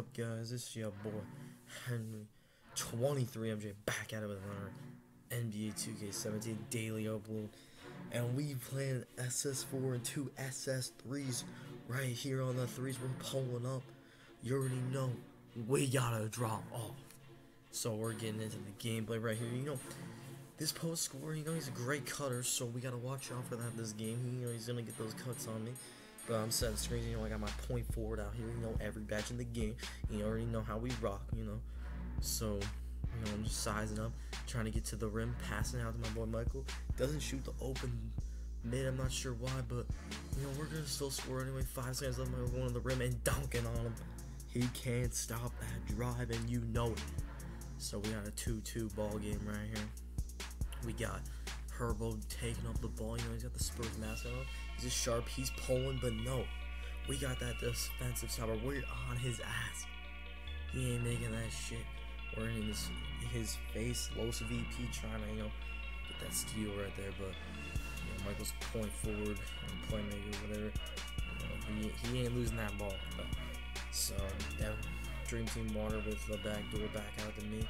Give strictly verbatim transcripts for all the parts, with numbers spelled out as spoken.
up, guys? It's your boy Henry twenty-three M J back at it with another N B A two K seventeen daily upload, and we playing S S four and two S S threes right here on the threes. We're pulling up. You already know we gotta drop off, so we're getting into the gameplay right here. You know, this post scorer, you know, he's a great cutter, so we gotta watch out for that this game. You know, he's gonna get those cuts on me. But I'm setting screens, you know, I got my point forward out here, you know, every batch in the game. You already know how we rock, you know. So, you know, I'm just sizing up, trying to get to the rim, passing out to my boy Michael. Doesn't shoot the open mid, I'm not sure why, but, you know, we're going to still score anyway. Five seconds left, Michael going to the rim and dunking on him. He can't stop that drive, and you know it. So we got a two two ball game right here. We got Herbo taking up the ball, you know, he's got the Spurs mask on. He's just sharp, he's pulling, but no. We got that defensive stopper. We're on his ass. He ain't making that shit. We're in his, his face, Los V P trying to, you know, get that steal right there, but you know, Michael's point forward and playmaker, whatever. You know, he, he ain't losing that ball. But, so that Dream Team Water with the back door back out to me.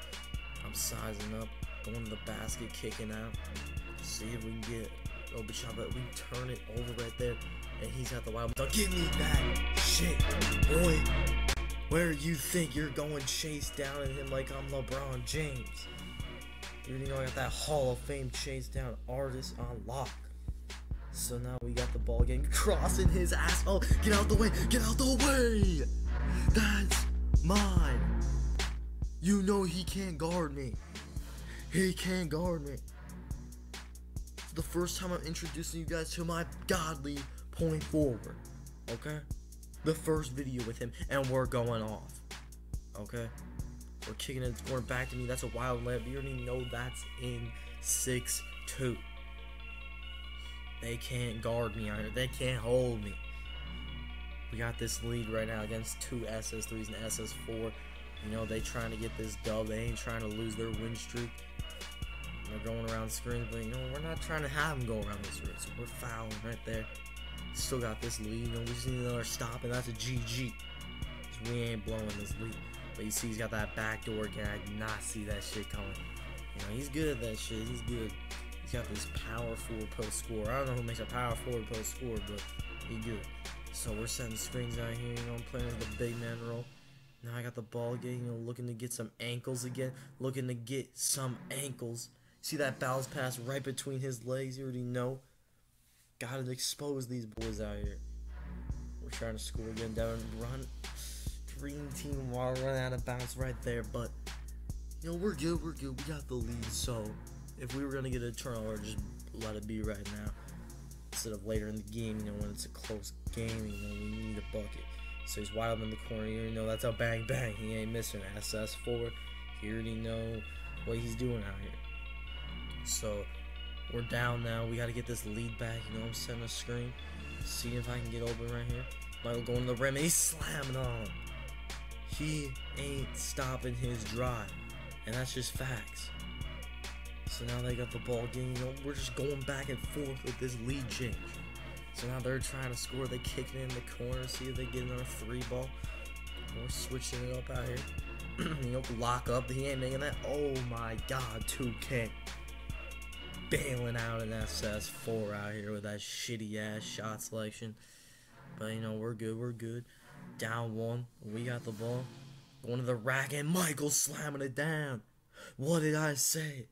I'm sizing up, going to the basket, kicking out. See if we can get open shot, but we turn it over right there, and he's got the wild dunk. Give me that shit, boy. Where you think you're going? Chase down at him like I'm LeBron James. You know I got that Hall of Fame chase down artist on lock. So now we got the ball game, crossing his ass. Oh, get out the way! Get out the way! That's mine. You know he can't guard me. He can't guard me. The first time I'm introducing you guys to my godly point forward, okay? The first video with him, and we're going off, okay? We're kicking it, scoring back to me. That's a wild layup. You already know that's in six two. They can't guard me on it. They can't hold me. We got this lead right now against two S S threes and S S four. You know, they trying to get this dub. They ain't trying to lose their win streak. They're going around screens, but you know, we're not trying to have them go around this route, so we're fouling right there. Still got this lead, you know, we just need another stop, and that's a G G. So we ain't blowing this lead. But you see he's got that backdoor again. I did not see that shit coming. You know, he's good at that shit, he's good. He's got this power forward post score. I don't know who makes a power forward post score, but he good. So we're setting screens out here, you know, I'm playing the big man role. Now I got the ball game, you know, looking to get some ankles again, looking to get some ankles. See that bounce pass right between his legs? You already know. Gotta expose these boys out here. We're trying to score again. Down run. Dream Team Water run out of bounds right there. But, you know, we're good. We're good. We got the lead. So, if we were going to get a turnover, just let it be right now. Instead of later in the game, you know, when it's a close game, you know, we need a bucket. So, he's wild in the corner. You already know that's a bang bang. He ain't missing. S S four. He already know what he's doing out here. So we're down now. We got to get this lead back. You know, I'm setting a screen, seeing if I can get open right here. Michael going to the rim. And he's slamming on. He ain't stopping his drive, and that's just facts. So now they got the ball game. You know, we're just going back and forth with this lead change. So now they're trying to score. They kick it in the corner. See if they get another three ball. We're switching it up out here. You know, lock up. He ain't making that. Oh my God, two K. Bailing out an S S four out here with that shitty ass shot selection. But you know, we're good, we're good. Down one, we got the ball. Going to the rack, and Michael slamming it down. What did I say?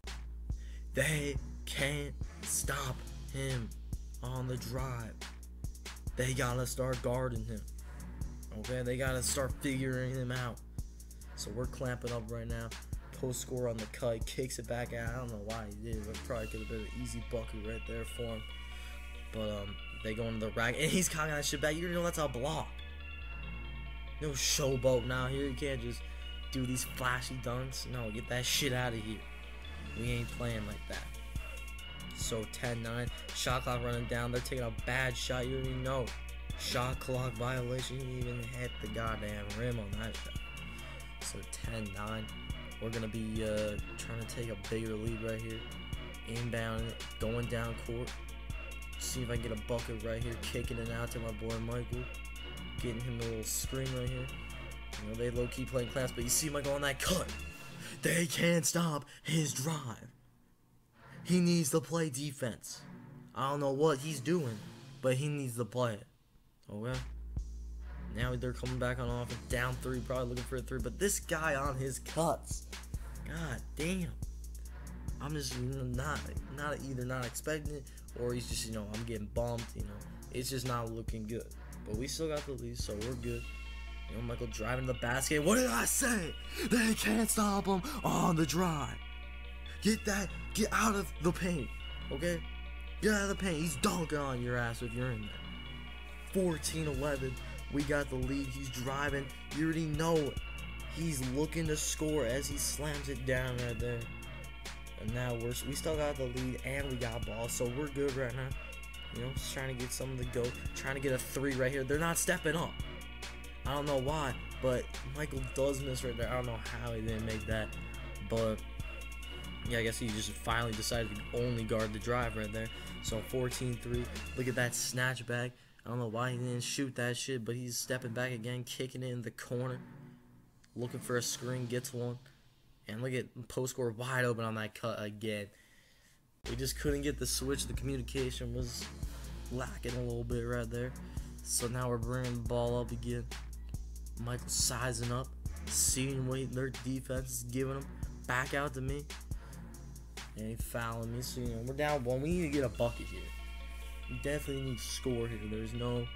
They can't stop him on the drive. They gotta start guarding him. Okay, they gotta start figuring him out. So we're clamping up right now. Post score on the cut, he kicks it back out. I don't know why he did, but probably could have been an easy bucket right there for him. But um, they go into the rack, and he's cocking that shit back. You know that's a block. No showboat now here. You can't just do these flashy dunks. No, get that shit out of here. We ain't playing like that. So ten nine, shot clock running down. They're taking a bad shot. You don't even know. Shot clock violation. You didn't even hit the goddamn rim on that shot. So ten nine. We're going to be uh, trying to take a bigger lead right here. Inbound, going down court. See if I can get a bucket right here. Kicking it out to my boy Michael. Getting him a little screen right here. You know, they low-key playing class, but you see Michael on that cut. They can't stop his drive. He needs to play defense. I don't know what he's doing, but he needs to play it. Okay. Now they're coming back on offense. Down three, probably looking for a three. But this guy on his cuts. God damn. I'm just not not either not expecting it, or he's just, you know, I'm getting bumped, you know. It's just not looking good. But we still got the lead, so we're good. You know, Michael driving to the basket. What did I say? They can't stop him on the drive. Get that. Get out of the paint, okay? Get out of the paint. He's dunking on your ass if you're in there. fourteen eleven. We got the lead. He's driving. You already know it. He's looking to score as he slams it down right there. And now we're, we still got the lead, and we got ball, so we're good right now. You know, just trying to get some of the go, trying to get a three right here. They're not stepping up. I don't know why, but Michael does miss right there. I don't know how he didn't make that, but yeah, I guess he just finally decided to only guard the drive right there. So fourteen three. Look at that snatch back. I don't know why he didn't shoot that shit, but he's stepping back again, kicking it in the corner, looking for a screen, gets one. And look at post score wide open on that cut again. We just couldn't get the switch. The communication was lacking a little bit right there. So now we're bringing the ball up again. Michael sizing up, seeing what their defense is giving them. Back out to me. And he fouling me. So, you know, we're down one. We need to get a bucket here. We definitely need to score here. There's no...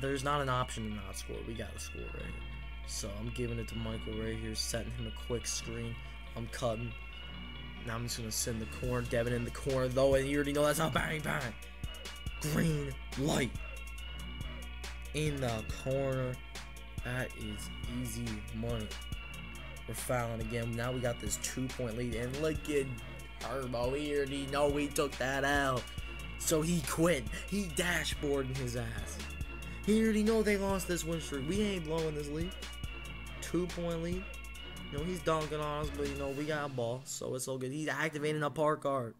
There's not an option to not score. We got to score right here. So I'm giving it to Michael right here, setting him a quick screen. I'm cutting. Now I'm just going to send the corner. Devin in the corner, though, and you already know that's not bang, bang. Green light. In the corner. That is easy money. We're fouling again. Now we got this two-point lead. And look at Herbo. We already know we took that out. So he quit. He dashboarding his ass. He already know they lost this win streak. We ain't blowing this lead. Two-point lead. You know, he's dunking on us, but, you know, we got a ball, so it's all good. He's activating a park card.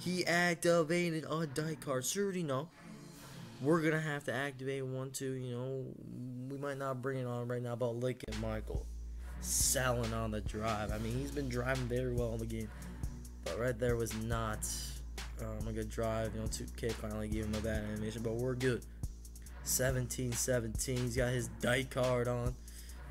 He activated a die card. So you already know we're going to have to activate one, two. You know, we might not bring it on right now, but look at Michael selling on the drive. I mean, he's been driving very well in the game, but right there was not um, a good drive. You know, two K finally gave him a bad animation, but we're good. seventeen seventeen. He's got his die card on.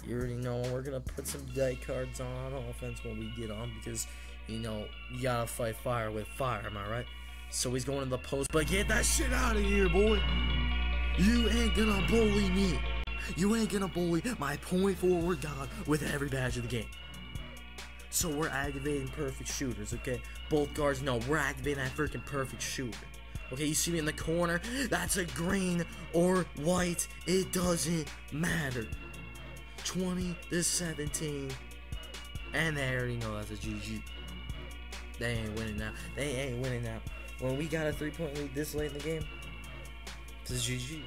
You already know we're gonna put some die cards on offense when we get on, because, you know, you gotta fight fire with fire, am I right? So he's going to the post, but get that shit out of here, boy. You ain't gonna bully me. You ain't gonna bully my point forward god with every badge of the game. So we're activating perfect shooters, okay? Both guards, no, we're activating that freaking perfect shooter. Okay, you see me in the corner. That's a green or white. It doesn't matter. twenty to seventeen. And they already know that's a G G. They ain't winning now. They ain't winning now. When we got a three-point lead this late in the game, it's a G G.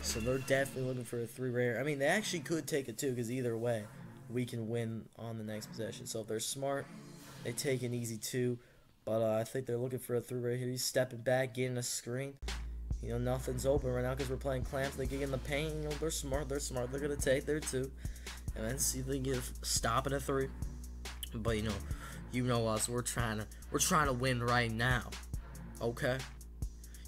So they're definitely looking for a three rare. I mean, they actually could take it too, because either way, we can win on the next possession. So if they're smart, they take an easy two. But uh, I think they're looking for a three right here. He's stepping back, getting a screen. You know, nothing's open right now because we're playing clamps. They get in the paint. You know, they're smart. They're smart. They're going to take their two. And then see if they get a stop at a three. But, you know, you know us. We're trying to, we're trying to win right now. Okay?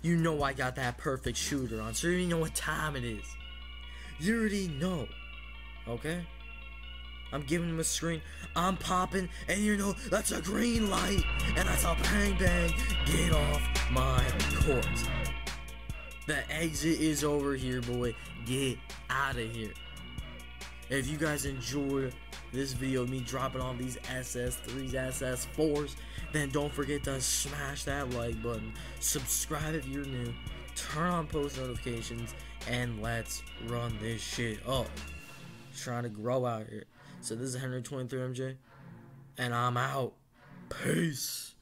You know I got that perfect shooter on. So you already know what time it is. You already know. Okay? I'm giving him a screen, I'm popping, and you know, that's a green light, and that's a bang bang, get off my court. The exit is over here, boy, get out of here. If you guys enjoyed this video of me dropping all these S S threes, S S fours, then don't forget to smash that like button, subscribe if you're new, turn on post notifications, and let's run this shit up. Trying to grow out here. So this is Henry twenty-three M J, and I'm out. Peace.